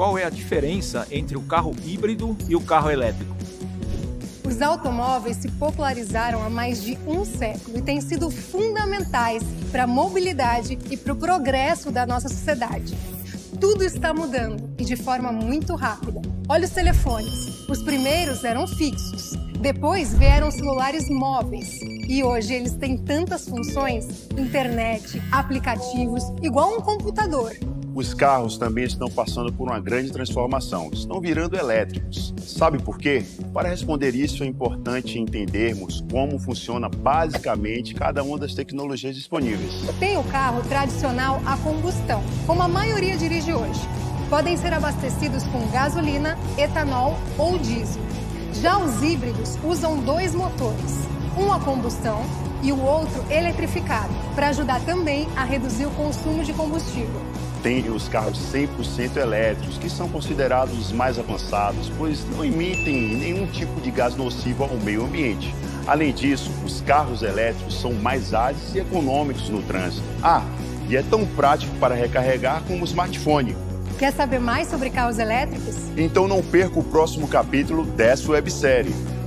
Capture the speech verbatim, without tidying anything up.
qual é a diferença entre o carro híbrido e o carro elétrico? Os automóveis se popularizaram há mais de um século e têm sido fundamentais para a mobilidade e para o progresso da nossa sociedade. Tudo está mudando e de forma muito rápida. Olha os telefones. Os primeiros eram fixos, depois vieram celulares móveis e hoje eles têm tantas funções, internet, aplicativos, igual um computador. Os carros também estão passando por uma grande transformação, estão virando elétricos. Sabe por quê? Para responder isso é importante entendermos como funciona basicamente cada uma das tecnologias disponíveis. Tem o carro tradicional a combustão, como a maioria dirige hoje. Podem ser abastecidos com gasolina, etanol ou diesel. Já os híbridos usam dois motores, um a combustão e o outro eletrificado, para ajudar também a reduzir o consumo de combustível. Tem os carros cem por cento elétricos, que são considerados os mais avançados, pois não emitem nenhum tipo de gás nocivo ao meio ambiente. Além disso, os carros elétricos são mais ágeis e econômicos no trânsito. Ah, e é tão prático para recarregar como o smartphone. Quer saber mais sobre carros elétricos? Então não perca o próximo capítulo dessa websérie.